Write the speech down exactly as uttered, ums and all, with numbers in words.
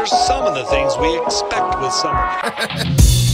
are some of the things we expect with summer.